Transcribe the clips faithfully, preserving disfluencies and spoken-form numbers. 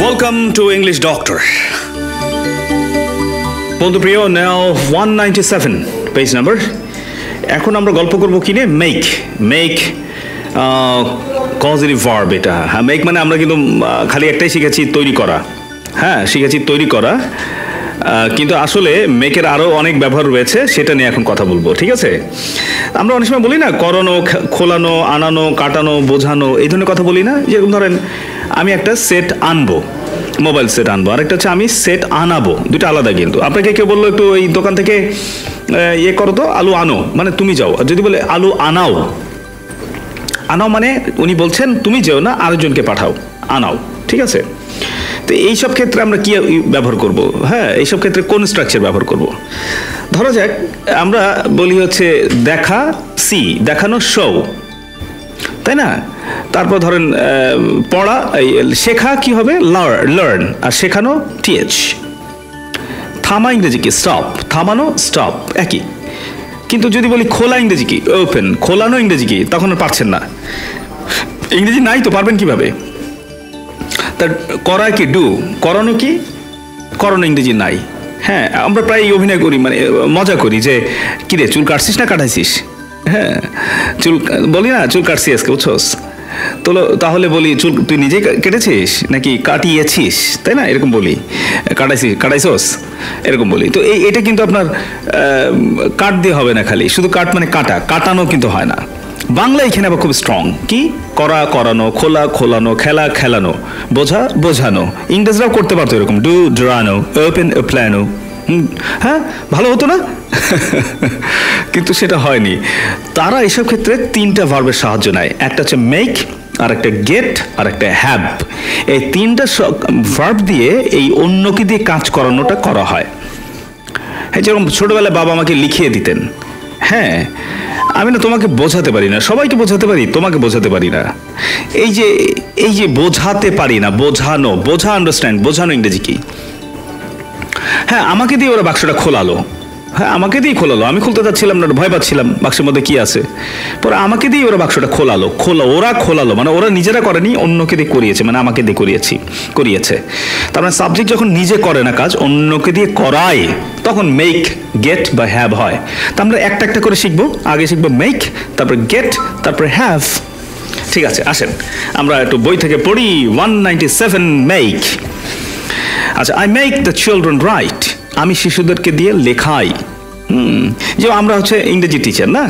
Welcome to English Doctor. Bondhu now one ninety-seven page number. Ekhon amra golpo korbo kine make make causative verb eta. Ha make mane amra kintu khali ektai shikhechi toiri kora. Ha shikhechi toiri kora. কিন্তু আসলে মেকের আরো অনেক ব্যবহার রয়েছে সেটা নিয়ে এখন কথা বলবো ঠিক আছে আমরা অনেক সময় বলি না করোনো খোলানো আনানো কাটানো বোঝানো এই ধরনের কথা বলি না যেমন ধরেন আমি একটা সেট আনবো মোবাইল সেট আনবো আরেকটা হচ্ছে আমি সেট আনাবো দুটো আলাদা কিন্তু আপনাকে কে বললো একটু এই দোকান থেকে ইয়ে করো তো আলু আনো মানে তুমি যাও আর যদি বলে আলু আনাও আনাও মানে উনি বলছেন তুমি যেও না আরেকজনকে পাঠাও আনাও ঠিক আছে তো এই সব ক্ষেত্রে আমরা কি ব্যবহার করব হ্যাঁ এই সব ক্ষেত্রে কোন স্ট্রাকচার ব্যবহার করব ধরা যাক আমরা বলি হচ্ছে দেখা সি দেখানো শো তাই না তারপর ধরেন পড়া শেখা কি হবে লার্ন আর শেখানো টিএইচ থামা ইংরেজি কি স্টপ থামানো স্টপ একই কিন্তু যদি বলি খোলা ইংরেজি কি ওপেন খোলানো ইংরেজি কি তখন আর পারছেন না ইংরেজি নাই তো পারবেন কিভাবে করা কি ডু করণো কি করণো ইংরেজি নাই হ্যাঁ আমরা প্রায় অভিনয় করি মানে মজা করি যে কি রে চুল কাটছিস না কাটাইছিস হ্যাঁ চুল বলি না চুল কাটছিস আজকে বুঝছস তো তাহলে বলি চুল তুই নিজে কেটেছিস নাকি কাটিয়েছিস তাই না এরকম বলি কাটাইছিস কাটাইছস এরকম বলি তো এই এটা কিন্তু আপনার কাট দিয়ে হবে না খালি শুধু কাট মানে কাটা কাটানো কিন্তু হয় না বাংলা এখানে আবার খুব স্ট্রং কি করা করানো খোলা খোলানো খেলা খেলানো বোঝা বোঝানো ইংরেজরাও করতে পারতো এরকম ডু ড্রানো ওপেন প্ল্যানো হ্যাঁ ভালো হতো না কিন্তু সেটা হয়নি তারা এসব ক্ষেত্রে তিনটা ভার্বের সাহায্য নেয় একটা হচ্ছে মেক আর একটা গেট আর একটা হ্যাভ এই তিনটা ভার্ব দিয়ে এই অন্যকে দিয়ে কাজ করানোটা করা হয় এই যেরকম ছোটবেলায় বাবা আমাকে লিখিয়ে দিতেন হ্যাঁ আমি না তোমাকে বোঝাতে পারি না সবাইকে বোঝাতে পারি তোমাকে বোঝাতে পারি না এই যে এই যে বোঝাতে পারি না বোঝানো বোঝা আন্ডারস্ট্যান্ড বোঝানো ইংরেজি কি হ্যাঁ আমাকে দিয়ে ওরা বাক্সটা খোলালো হ্যাঁ আমাকে দিয়ে খোলালো আমি খুলতে যাচ্ছিলাম না ভয় পাচ্ছিলাম বাক্সের মধ্যে কি আছে পরে আমাকে দিয়ে ওরা বাক্সটা খোলালো খোলা ওরা খোলালো মানে ওরা নিজেরা করেনি অন্যকে দিয়ে করিয়েছে মানে আমাকে দিয়ে করিয়েছি করিয়েছে তার মানে সাবজেক্ট যখন নিজে করে না কাজ অন্যকে দিয়ে করায় তখন মেক গেট বা হ্যাভ হয় তো আমরা একটা একটা করে শিখবো আগে শিখবো মেক তারপর গেট তারপর হ্যাভ ঠিক আছে আসেন আমরা একটু বই থেকে পড়ি one ninety-seven মেক আচ্ছা I make the children write আমি শিশুদেরকে দিয়ে লেখাই হুম যে আমরা হচ্ছে ইংরেজি টিচার না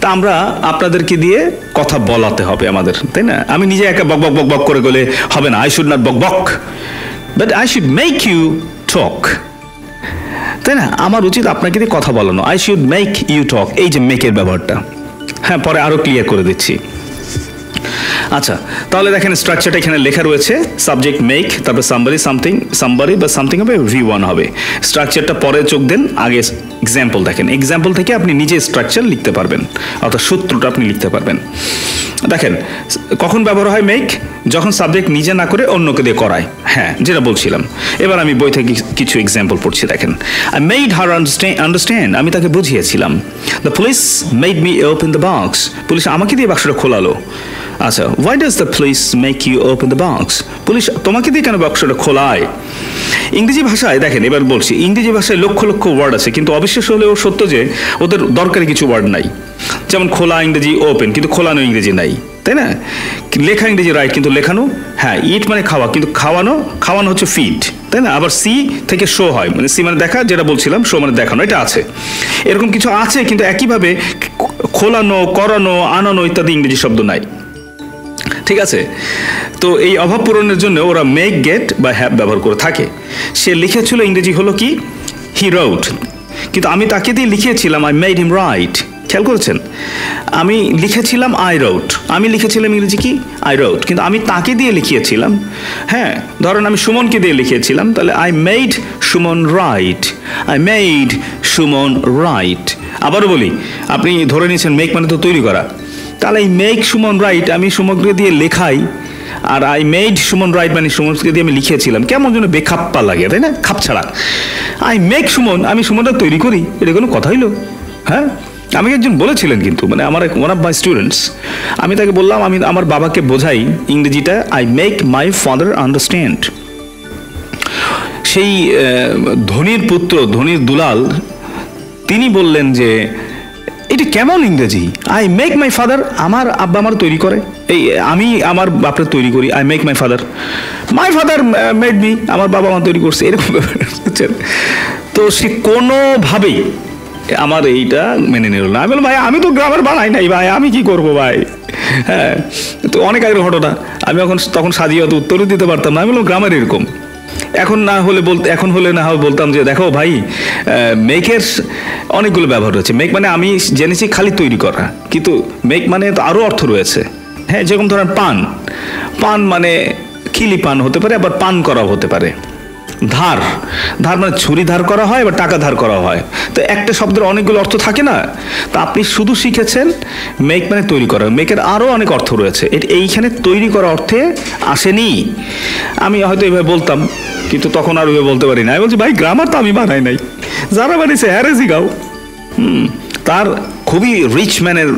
তা আমরা আপনাদেরকে দিয়ে কথা বলাতে হবে আমাদের তাই না আমি নিজে একা বক বক বক বক করে গেলে হবে না আই শুড নট বক বক but I should make you talk তাই না আমার উচিত আপনাকে দিয়ে কথা বলানো I should make you talk এই যে মেকের ব্যাপারটা হ্যাঁ পরে আরো ক্লিয়ার করে দিচ্ছি আচ্ছা তাহলে দেখেন স্ট্রাকচারটা এখানে লেখা রয়েছে সাবজেক্ট মেক তারপর somebody something somebody বা something হবে v one হবে স্ট্রাকচারটা পরে চোখ দেন আগে एग्जांपल দেখেন एग्जांपल থেকে আপনি নিজে স্ট্রাকচার লিখতে পারবেন অর্থাৎ সূত্রটা আপনি লিখতে পারবেন দেখেন কখন ব্যবহার হয় মেক যখন সাবজেক্ট নিজে না করে অন্যকে দিয়ে করায় হ্যাঁ যেটা বলছিলাম এবার আমি বই থেকে কিছু एग्जांपल পড়ছি দেখেন I made her understand understand আমি তাকে বুঝিয়েছিলাম the police made me open the box police আমাকে দিয়ে বাক্সটা খোলালো আচ্ছা why does the police make you open the box police তোমাকে দিয়ে কেন বাক্সটা খোলায় ইংরেজি ভাষায় দেখেন এবার বলছি ইংরেজি ভাষায় লক্ষ লক্ষ ওয়ার্ড আছে কিন্তু অবিশ্বাস হলেও সত্য যে ওদের দরকারি কিছু ওয়ার্ড নাই যেমন খোলা ইংরেজি ওপেন কিন্তু খোলানো ইংরেজি নাই তাই না লেখা ইংরেজি রাইট কিন্তু লেখানো হ্যাঁ ইট মানে খাওয়া কিন্তু খাওয়ানো খাওয়ানো হচ্ছে ফিড তাই না আবার সি থেকে শো হয় মানে সি মানে দেখা যেটা বলছিলাম শো মানে দেখানো এটা আছে এরকম কিছু আছে কিন্তু একই ভাবে খোলানো করানো আনানো ইত্যাদি ইংরেজি শব্দ নাই ঠিক আছে তো এই অভাব পূরণের জন্য ওরা মেক গেট বা হ্যাভ ব্যবহার করে থাকে সে লিখেছিল ইংরেজি হলো কি হি রোট কিন্তু আমি তাকে দিয়ে লিখিয়েছিলাম আই মেড হিম রাইট খেয়াল করেছেন আমি লিখেছিলাম আই রোট আমি লিখেছিলাম ইংরেজি কি আই রোট কিন্তু আমি তাকে দিয়ে লিখিয়েছিলাম হ্যাঁ ধরেন আমি সুমনকে দিয়ে লিখিয়েছিলাম তাহলে I made Suman write I made Suman write আবারও বলি আপনি ধরে নিয়েছেন মেক মানে তো তৈরি করা তাহলে আই মেক সুমন রাইট আমি সুমনকে দিয়ে লেখাই আর আই মেড সুমন রাইট মানে সুমনকে দিয়ে আমি লিখিয়েছিলাম কেমন যেন বেখাপ্পা লাগে তাই না খাপ ছাড়া আই মেক সুমন আমি সুমনটা তৈরি করি এটা কোনো কথা হইল হ্যাঁ আমি একজন বলেছিলেন কিন্তু মানে আমার ওয়ান অফ মাই স্টুডেন্টস আমি তাকে বললাম আমি আমার বাবাকে বোঝাই ইংরেজিটা I make my father understand সেই ধনীর পুত্র ধনীর দুলাল তিনি বললেন যে এটা কেমন ইংরেজি, আই মেক মাই ফাদার, আমার আব্বা আমার তৈরি করে, এই আমি আমার বাপরা তৈরি করি, I make my father, my father made me, আমার বাবা আমার তৈরি করছে, এরকম ব্যাপার। তো সে কোনোভাবেই আমার এইটা মেনে নিল না। আমি বললাম ভাই আমি তো গ্রামার বানাই নাই ভাই, আমি কি করব ভাই, হ্যাঁ তো অনেক আগের ঘটনা, আমি এখন তখন সাজিয়ে অত উত্তরও দিতে পারতাম না। আমি বললাম গ্রামার এরকম, এখন না হলে বলতে এখন হলে না হয় বলতাম যে দেখো ভাই মেকের অনেকগুলো ব্যবহার রয়েছে, মেক মানে আমি জেনেছি খালি তৈরি করা, কিন্তু মেক মানে তো আরও অর্থ রয়েছে, হ্যাঁ যেরকম ধরেন পান, পান মানে খিলি পান হতে পারে, আবার পান করাও হতে পারে, ধার, ধার মানে ছুরি ধার করা হয় বা টাকা ধার করা হয়, তো একটা শব্দের অনেকগুলো অর্থ থাকে না। তা আপনি শুধু শিখেছেন মেক মানে তৈরি করা, মেকের আরও অনেক অর্থ রয়েছে, এটা এইখানে তৈরি করা অর্থে আসেনি। আমি হয়তো এইভাবে বলতাম কিন্তু তখন আর ওইভাবে বলতে পারি না। আমি বলছি ভাই গ্রামার তো আমি বানাই নাই, যারা বানিয়েছে হ্যারে জিগাও। হুম তার খুবই রিচ ম্যানের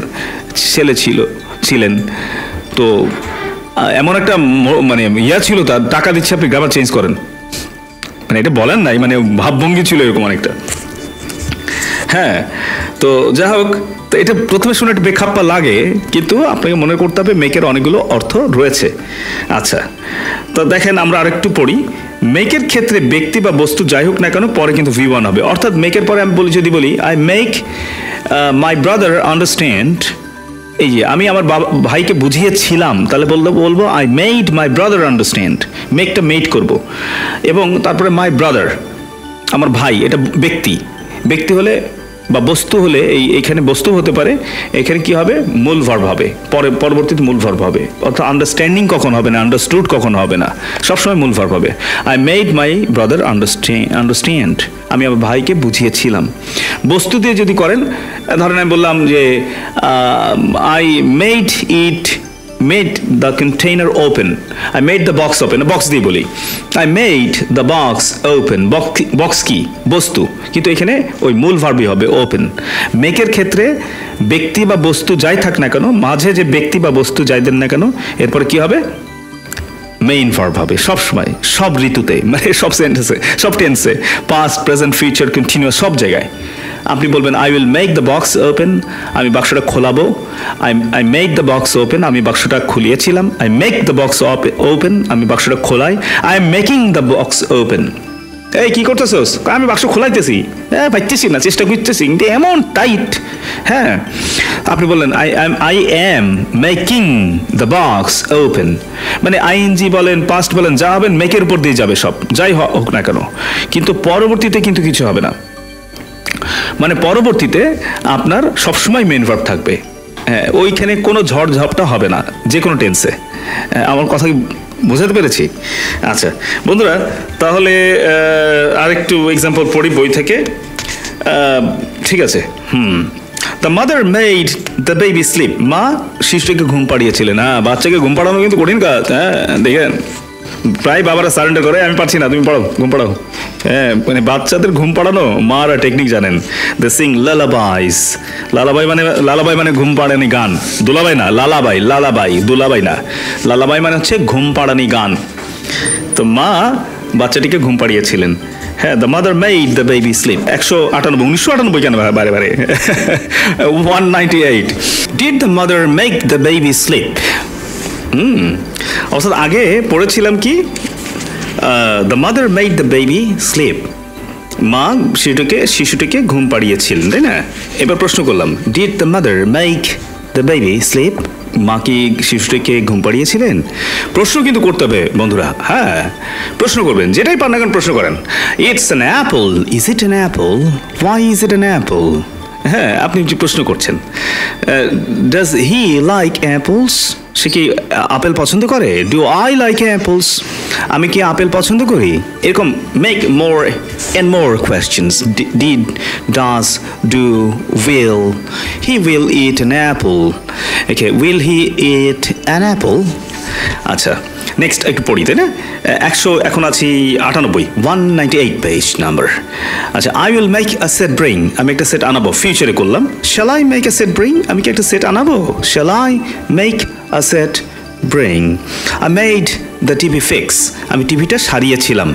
ছেলে ছিল ছিলেন তো এমন একটা মানে ইয়া ছিল, তার টাকা দিচ্ছে আপনি গ্রামার চেঞ্জ করেন, মানে এটা বলেন নাই, মানে ভাবভঙ্গি ছিল এরকম অনেকটা। হ্যাঁ তো যাই হোক, তো এটা প্রথমে শুনে একটা বেখাপ্পা লাগে, কিন্তু আপনাকে মনে করতে হবে মেকের অনেকগুলো অর্থ রয়েছে। আচ্ছা তো দেখেন আমরা আরেকটু পড়ি, মেকের ক্ষেত্রে ব্যক্তি বা বস্তু যাই হোক না কেন পরে কিন্তু ভি ওয়ান হবে, অর্থাৎ মেকের পরে আমি বলি যদি বলি I make my brother understand, এই যে আমি আমার বাবা ভাইকে বুঝিয়েছিলাম, তাহলে বলতে বলবো I made my brother understand, মেকটা মেড করব। এবং তারপরে মাই ব্রাদার আমার ভাই, এটা ব্যক্তি, ব্যক্তি হলে বা বস্তু হলে এই এখানে বস্তু হতে পারে, এখানে কি হবে মূল ভার্ব হবে, পরে পরবর্তীতে মূল ভার্ব হবে, অর্থাৎ আন্ডারস্ট্যান্ডিং কখন হবে না, আন্ডারস্টুড কখন হবে না, সবসময় মূল ভার্ব হবে। I made my brother understand understand আমি আমার ভাইকে বুঝিয়েছিলাম। বস্তু দিয়ে যদি করেন, ধরেন আমি বললাম যে I made it made the container open, I made the box open, box দিয়ে বলি I made the box open, box কি বস্তু, কিন্তু এখানে ওই মূল ভার্বই হবে ওপেন। মেকের ক্ষেত্রে ব্যক্তি বা বস্তু যাই থাক না কেন, মাঝে যে ব্যক্তি বা বস্তু যাই দেন না কেন, এরপরে কি হবে মেইন ভার্ব হবে, সবসময় সব ঋতুতে, মানে সব সেন্টেন্সে সব টেন্সে, পাস্ট প্রেজেন্ট ফিউচার কন্টিনিউয়াস সব জায়গায় আপনি বলবেন I will make the box open, আমি বাক্সটা খোলাবো, I I make the box open, আমি বাক্সটা খুলিয়েছিলাম, I make the box open, আমি বাক্সটা খোলাই, I am making the box open, এই কী করতেছোস, আমি বাক্স খোলাইতেছি, হ্যাঁ পাইতেছি না, চেষ্টা করতেছি, কিন্তু এমন টাইট। হ্যাঁ আপনি বললেন I am I am making the box open, মানে আইএনজি বলেন পাস্ট বলেন যা হবেন মেকের উপর দিয়ে যাবে সব, যাই হোক না কেন, কিন্তু পরবর্তীতে কিন্তু কিছু হবে না, মানে পরবর্তীতে আপনার সবসময় মেইন ভার্ব থাকবে, হ্যাঁ ওইখানে কোনো ঝড় ঝাপটা হবে না যে কোনো টেন্সে। আমার কথা বুঝাতে পেরেছি? আচ্ছা বন্ধুরা তাহলে আরেকটু এক্সাম্পল পড়ি বই থেকে, ঠিক আছে। হুম the mother made the baby sleep, মা শিশুটিকে ঘুম পাড়িয়েছিলেন। হ্যাঁ বাচ্চাকে ঘুম পাড়ানো কিন্তু কঠিন কাজ, হ্যাঁ দেখেন প্রায় বাবারা সারেন্ডার করে, আমি পারছি না তুমি পড়াও ঘুম পাড়াও, হ্যাঁ মানে বাচ্চাদের ঘুম পাড়ানো মারা টেকনিক জানেন, দ্য সিং লালাবাইস, লালাবাই মানে লালাবাই মানে ঘুম পাড়ানি গান, দুলাবাই না লালাবাই, লালাবাই দুলাবাই না, লালাবাই মানে হচ্ছে ঘুম পাড়ানি গান। তো মা বাচ্চাটিকে ঘুম পাড়িয়েছিলেন। হ্যাঁ the mother made the baby sleep, একশো আটানব্বই উনিশশো আটানব্বই কেন বারে বারে one ninety eight did the mother make the baby sleep, হুম অর্থাৎ আগে পড়েছিলাম কি the mother made the baby sleep, মা শিশুটিকে শিশুটিকে ঘুম পাড়িয়েছিলেন তাই না, এবার প্রশ্ন করলাম did the mother make the baby sleep, মা কি শিশুটিকে ঘুম পাড়িয়েছিলেন? প্রশ্ন কিন্তু করতে হবে বন্ধুরা, হ্যাঁ প্রশ্ন করবেন, যেটাই পান না কেন প্রশ্ন করেন। It's an apple, is it an apple, why is it an apple, হ্যাঁ আপনি যে প্রশ্ন করছেন, ডাজ হি লাইক অ্যাপলস, সে কি আপেল পছন্দ করে, ডু আই লাইক অ্যাপলস, আমি কি আপেল পছন্দ করি, এরকম make more and more questions, did does do will he will eat an apple, okay will he eat an apple. আচ্ছা নেক্সট একটু পড়ি তাই না, একশো এখন আছি আটানব্বই, one ninety eight page number. আচ্ছা I will make a set bring, আমি একটা সেট আনাবো, ফিউচারে করলাম, shall I make a set bring, আমি কি একটা সেট আনাবো, shall I make a set brain I made the TV fix আমি টিভিটা সারিয়েছিলাম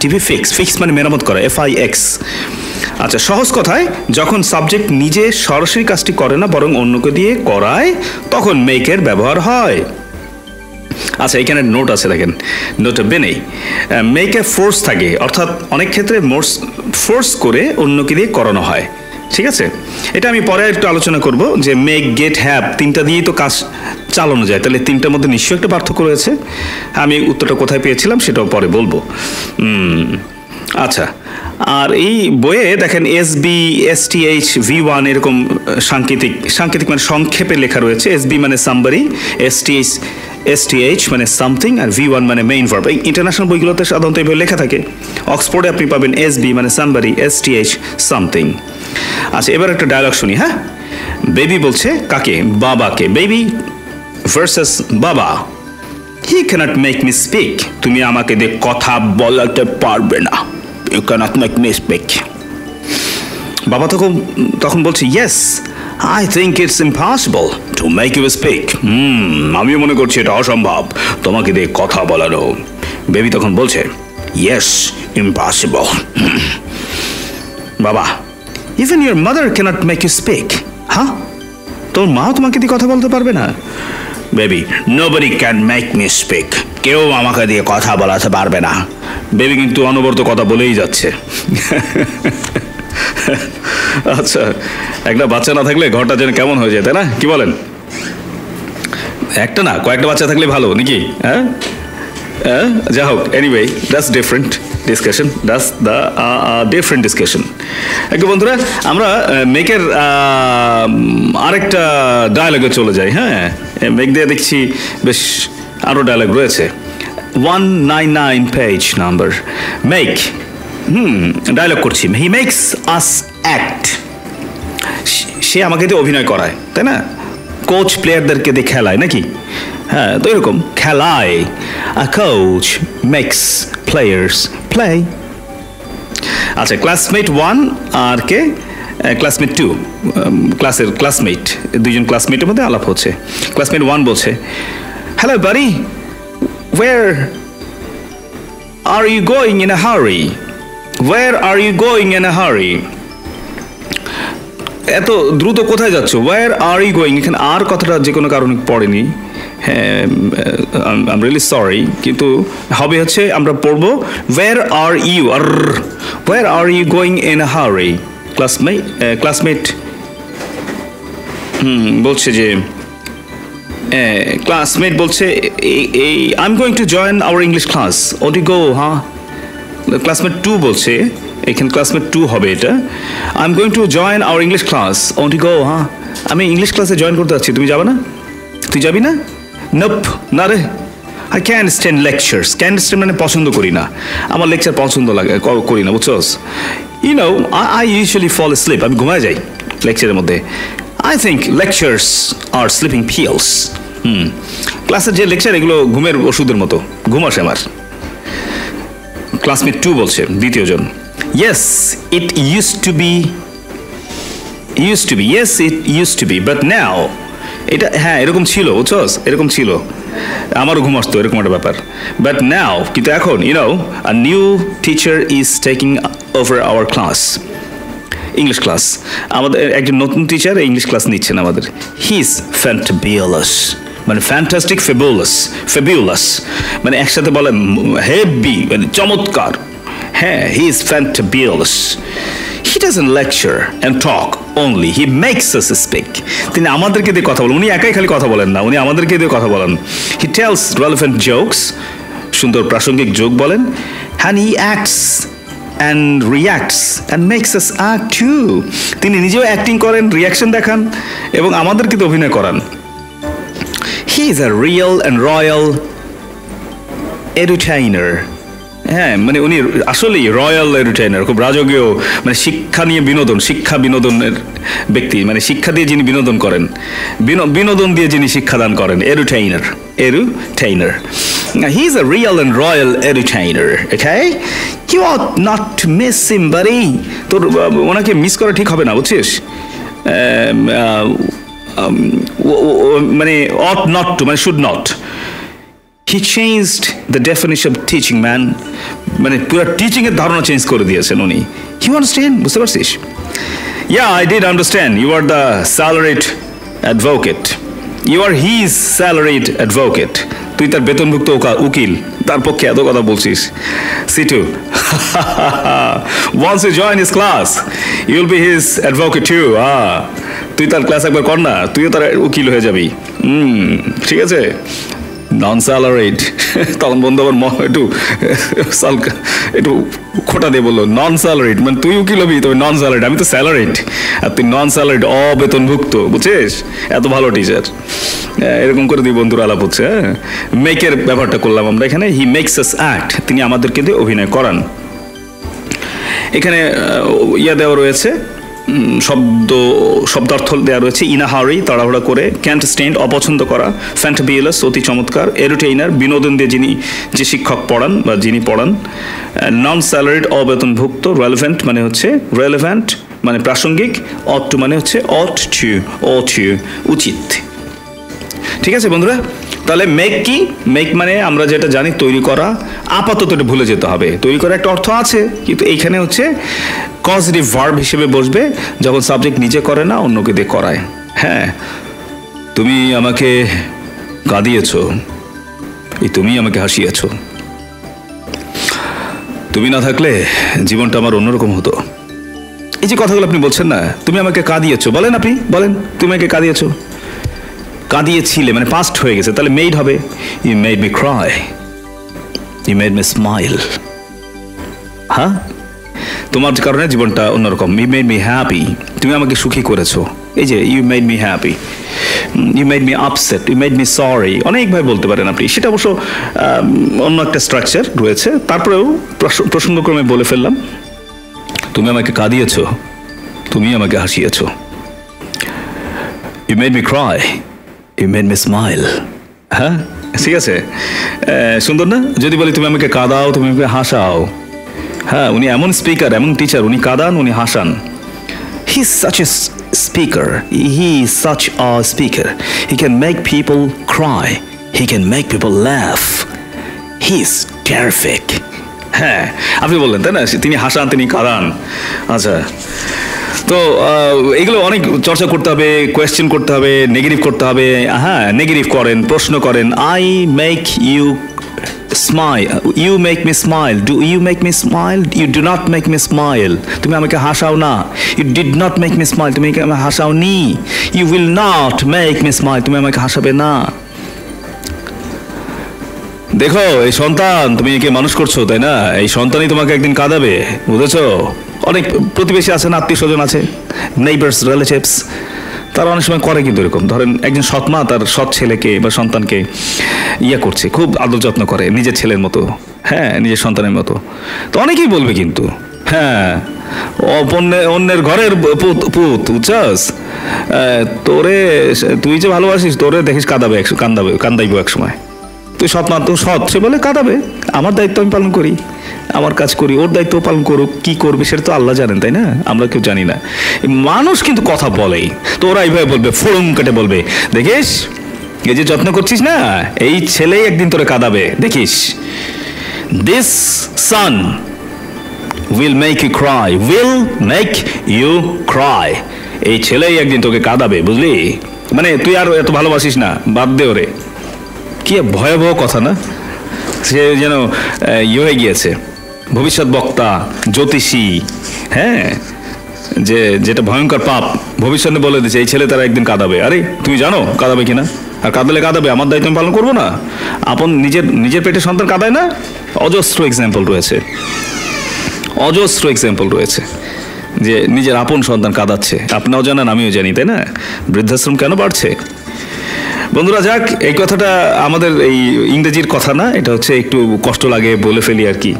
টিভি ফিক্স ফিক্স মানে মেরামত করা এফ আই এক্স আচ্ছা সহজ কথায় যখন সাবজেক্ট নিজে সরাসরি কাজটি করে না বরং অন্যকে দিয়ে করায় তখন মেক এর ব্যবহার হয় আচ্ছা এখানে নোট আছে দেখেন নোটে বেনে মেক এ ফোর্স থাকে অর্থাৎ অনেক ক্ষেত্রে ফোর্স করে অন্যকে দিয়ে করানো হয় ঠিক আছে এটা আমি পরে একটু আলোচনা করব যে মেক গেট হ্যাভ তিনটা দিয়েই তো কাজ চালানো যায় তাহলে তিনটার মধ্যে নিশ্চয়ই একটা পার্থক্য রয়েছে আমি উত্তরটা কোথায় পেয়েছিলাম সেটাও পরে বলবো আচ্ছা আর এই বইয়ে দেখেন S B S T H V one এরকম সাংকেতিক সাংকেতিক মানে সংক্ষেপে লেখা রয়েছে এস বি মানে somebody S T H S T H মানে সামথিং আর ভি ওয়ান মানে মেইন ভার্ব এই ইন্টারন্যাশনাল বইগুলোতে সাধারণত এইভাবে লেখা থাকে অক্সফোর্ডে আপনি পাবেন এস বি মানে somebody S T H something আচ্ছা এবার একটা ডায়লগ শুনি হ্যাঁ বেবি বলছে কাকে বাবাকে বেবি ভার্সেস বাবা he can't make me speak তুমি আমাকে দিয়ে কথা বলাতে পারবে না You cannot make me speak. Baba tokhon bolche, yes, I think it's impossible to make you speak. Hmm, amio mone korchi eta oshombhob. Tomake diye kotha bolano. Baby tokhon bolche, yes, impossible. Baba, even your mother cannot make you speak. Huh? Tomar ma tomake diye kotha bolte parbe na. Baby, nobody can make me speak. কেউ আমাকে দিয়ে কথা বলাতে পারবে না baby কিন্তু অনবরত কথা বলেই যাচ্ছে আচ্ছা একটা বাচ্চা না থাকলে ঘরটা যেন কেমন হয়ে যায় তাই না কি বলেন একটা না কয়েকটা বাচ্চা থাকলে ভালো নাকি হ্যাঁ হ্যাঁ যা হোক anyway that's different discussion that's the different discussion একটু বন্ধুরা আমরা মেকের আরেকটা ডায়ালগে চলে যাই হ্যাঁ মেক দিয়ে দেখছি বেশ Our dialogue is one ninety-nine page number. Make. Hmm. Dialogue korchi. He makes us act. She amake the obhinoy koray. Tai na? Coach player derke de khelay naki. Ha, to erokom khelay. A coach makes players play. Acha classmate one ar ke classmate two. Um, class er classmate. Duijon classmate er modhe alap hocche. Classmate one bolche. Hello, buddy. Where are you going in a hurry? Where are you going in a hurry? এতো দ্রুত কোথায় যাচ্ছো? Where are you going? এখানে আর কথাটা যে কোনো কারণে পড়েনি। I'm really sorry. কিন্তু হবে হচ্ছে আমরা পড়বো Where are you? Where are you going in a hurry? Classmate, classmate. হুম বলছে যে Uh, classmate bolche I'm going to join our English class. Or do you go, huh? Classmate two bolche. Ekhan classmate two hobe eta. I'm going to join our English class. Or do you go, huh? I mean English class e join korte jacchi. Tumi jaba na? Tu jabi na? Nope. Na re. I can't stand lectures. Can't stand mane pochondo kori na. Amar lecture pochondo lage kori na. Bujchos? You know, I, I usually fall asleep. Ami ghumay jai lecture er moddhe. I think lectures are sleeping pills. Hmm. Class er je lecture egulo ghumer oshuder moto. Ghum ashe amar. Classmate two bolche ditiyo jon. Yes, it used to be used to be. Yes, it used to be, but now এটা হ্যাঁ এরকম ছিল বুঝছস এরকম ছিল আমারও ঘুম আসতো এরকম একটা ব্যাপার বাট নাও কিন্তু এখন you know a new teacher is taking over our class. English class. আমাদের একজন নতুন টিচার ইংলিশ ক্লাস নিচ্ছেন আমাদের হি ইজ ফ্যান্টাবিউলাস মানে ফ্যান্টাস্টিক ফেবুলাস ফেবুলাস মানে একসাথে বলে হেভি মানে চমৎকার হ্যাঁ he is fantabulous he doesn't lecture and talk only he makes us speak তিনি আমাদেরকে দিয়ে কথা বলেন উনি একাই খালি কথা বলেন না উনি আমাদেরকে দিয়ে কথা বলেন হি টেলস রেলেভেন্ট জোকস সুন্দর প্রাসঙ্গিক জোক বলেন and he acts and reacts and makes us act too তিনি নিজেও অ্যাক্টিং করেন রিঅ্যাকশন দেখান এবং আমাদেরকে তো অভিনয় করান he is a real and royal edutainer হ্যাঁ মানে উনি আসলেই রয়্যাল এডুটেইনার খুব রাজকীয় মানে শিক্ষা নিয়ে বিনোদন শিক্ষা বিনোদনের ব্যক্তি মানে শিক্ষা দিয়ে যিনি বিনোদন করেন বিনোদন দিয়ে যিনি শিক্ষাদান করেন এডুটেইনার এডুটেইনার he is a real and royal edutainer okay you ought not to miss him buddy তোর ওনাকে মিস করা ঠিক হবে না বুঝছিস মানে ought not to মানে should not he changed the definition of teaching, man. মানে পুরো টিচিং এর ধারণা চেঞ্জ করে দিয়েছেন উনি। You understand? বুঝতে পারছিস? Yeah, I did understand. You are the salaried advocate. You are his salaried advocate. তুই তার বেতনভুক্ত উকিল, তার পক্ষে এত কথা বলছিস। সিটু, once you join his class, you will be his advocate too. Ah, তুই তার ক্লাস একবার কর না, তুইও তার উকিল হয়ে যাবি। হুম, ঠিক আছে। Non-salaried. তখন বন্ধু আবার একটু একটু খোটা দিয়ে বললো নন স্যালারিড, মানে তুই উকিল হবি তবে নন স্যালারিড, আমি তো স্যালারিড আর তুই নন স্যালারিড, অবেতনভুক্ত, বুঝছিস? এত ভালো টিচার। এরকম করে দুই বন্ধুর আলাপ হচ্ছে। হ্যাঁ, মেকের ব্যাপারটা করলাম আমরা এখানে। হি মেক্স আস অ্যাক্ট, তিনি আমাদেরকে দিয়ে অভিনয় করান। এখানে ইয়া দেওয়া রয়েছে, শব্দ শব্দার্থ দেওয়া রয়েছে। ইনাহারি, তাড়াহুড়া করে। ক্যান্ট স্ট্যান্ড, অপছন্দ করা। ফ্যান্টাবিউলাস, অতি চমৎকার। এন্টারটেইনার, বিনোদন দিয়ে যিনি যে শিক্ষক পড়ান বা যিনি পড়ান। নন স্যালারিড, অবেতনভুক্ত। রেলেভেন্ট মানে হচ্ছে রেলেভেন্ট মানে প্রাসঙ্গিক। অট টু মানে হচ্ছে অট টু, অট টু উচিত। ঠিক আছে বন্ধুরা, তাহলে মেক কি? মেক মানে আমরা যেটা জানি তৈরি করা। আপাতত এটা ভুলে যেতে হবে, তৈরি করা একটা অর্থ আছে, কিন্তু এইখানে হচ্ছে কজটিভ ভার্ব হিসেবে বসবে যখন সাবজেক্ট নিজে করে না, অন্যকে দিয়ে করায়। হ্যাঁ, তুমি আমাকে কাঁদিয়েছ, এই তুমি আমাকে হাসিয়েছ। তুমি না থাকলে জীবনটা আমার অন্যরকম হতো। এই যে কথাগুলো আপনি বলছেন না, তুমি আমাকে কাঁদিয়েছ, বলেন আপনি, বলেন তুমি আমাকে কাঁদিয়েছ। কাঁদিয়েছিলে মানে পাস্ট হয়ে গেছে, তাহলে মেড হবে you made me cry, you made me smile. হ্যাঁ, তোমার কারণে জীবনটা অন্যরকম। ইউ মেড মি হ্যাপি, তুমি আমাকে সুখী করেছো। এই যে you made me happy, you made me upset, you made me sorry, অনেকভাবে বলতে পারেন আপনি। সেটা অবশ্য অন্য একটা স্ট্রাকচার রয়েছে। তারপরেও প্রসঙ্গক্রমে বলে ফেললাম, তুমি আমাকে কাঁদিয়েছো, তুমি আমাকে হাসিয়েছো। You made me cry, You made me smile. হ্যাঁ, ঠিক আছে, সুন্দর না? যদি বলি তুমি আমাকে কাঁদাও, তুমি আমাকে হাসাও। হ্যাঁ, উনি এমন স্পিকার, এমন টিচার, উনি কাঁদান, উনি Hasan. He is such a speaker. He is such a speaker. He can make people cry. He can make people laugh. He is terrific. হ্যাঁ, আপনি বললেন তাই না, তিনি হাসান, তিনি কাঁদান। আচ্ছা, তো এগুলো অনেক চর্চা করতে হবে, কোয়েশ্চেন করতে হবে, নেগেটিভ করতে হবে। হ্যাঁ, নেগেটিভ করেন, প্রশ্ন করেন। I make you smile, you make me smile, do you make me smile, you do not make me smile. তুমি আমাকে হাসাও না, you did not make me smile, তুমি আমাকে হাসাও নি। You will not make me smile, তুমি আমাকে হাসাবে না। দেখো এই সন্তান, তুমি একে মানুষ করছো তাই না, এই সন্তানই তোমাকে একদিন কাঁদাবে, বুঝেছো? অনেক প্রতিবেশী আছে না, আত্মীয় স্বজন আছে, নেইবার্স, রিলেটিভস, তারা অনেক সময় করে কিন্তু এরকম। ধরেন একজন সৎ মা তার সৎ ছেলেকে বা সন্তানকে ইয়ে করছে, খুব আদর যত্ন করে, নিজের ছেলের মতো। হ্যাঁ, নিজের সন্তানের মতো। তো অনেকেই বলবে কিন্তু, হ্যাঁ, অন্যের ঘরের পুত, বুঝছস, তোরে তুই যে ভালোবাসিস, তোরে দেখিস কাঁদাবে, কান্দাবে কান্দাইব এক সময়। তুই সৎ মা, তো সৎ, সে বলে কাঁদাবে, আমার দায়িত্ব আমি পালন করি, আমার কাজ করি, ওর দায়িত্ব পালন করুক। কি করবে সেটা তো আল্লাহ জানেন, তাই না? আমরা কেউ জানি না। মানুষ কিন্তু কথা বলেই তো, ওরা এইভাবে বলবে, ফোরম কেটে বলবে, দেখিস এই যে যত্ন করছিস না, এই ছেলেই একদিন তোরে কাঁদাবে, দেখিস। This son will make you cry, will make you cry, এই ছেলেই একদিন তোকে কাঁদাবে, বুঝলি? মানে তুই আর এত ভালোবাসিস না, বাদ দে ওরে। কি ভয়াবহ কথা না! সে যেন ইয়ে হয়ে গিয়েছে, ভবিষ্যৎ বক্তা, জ্যোতিষী। হ্যাঁ, যে যেটা ভয়ঙ্কর পাপ, ভবিষ্যতে বলে দিচ্ছে এই ছেলে তারা একদিন কাঁদাবে। আরে তুমি জানো কাঁদাবে কিনা? আর কাঁদালে কাঁদাবে, আমার দায়িত্ব আমি পালন করবো না? আপন নিজের নিজের পেটে সন্তান কাঁদায় না? অজস্র এক্সাম্পল রয়েছে, অজস্র এক্সাম্পল রয়েছে যে নিজের আপন সন্তান কাঁদাচ্ছে। আপনারাও জানেন, আমিও জানি, তাই না? বৃদ্ধাশ্রম কেন বাড়ছে? বন্ধুরা, যাক, এই কথাটা আমাদের এই ইংরেজির কথা না, এটা হচ্ছে একটু কষ্ট লাগে বলে ফেলি আর কি।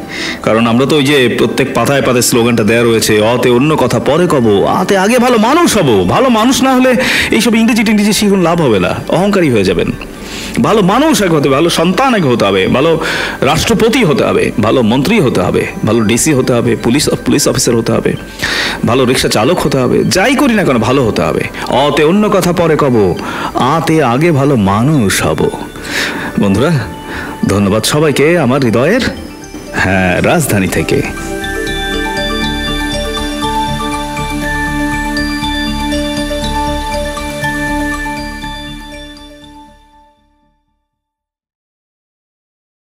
কারণ আমরা তো ওই যে প্রত্যেক পাতায় পাতায় স্লোগানটা দেওয়া রয়েছে, অতে অন্য কথা পরে কব, আতে আগে ভালো মানুষ হব। ভালো মানুষ না হলে এইসব ইংরেজি টিংরেজি শিখুন লাভ হবে না, অহংকারী হয়ে যাবেন। ভালো মানুষ আগে হতে হবে, ভালো সন্তান আগে হতে হবে, ভালো রাষ্ট্রপতি হতে হবে, ভালো মন্ত্রী হতে হবে, ভালো ডিসি হতে হবে, পুলিশ পুলিশ অফিসার হতে হবে, ভালো রিক্সা চালক হতে হবে। যাই করি না কেন ভালো হতে হবে। অতে অন্য কথা পরে কব, আতে আগে ভালো মানুষ হব। বন্ধুরা, ধন্যবাদ সবাইকে আমার হৃদয়ের হ্যাঁ রাজধানী থেকে।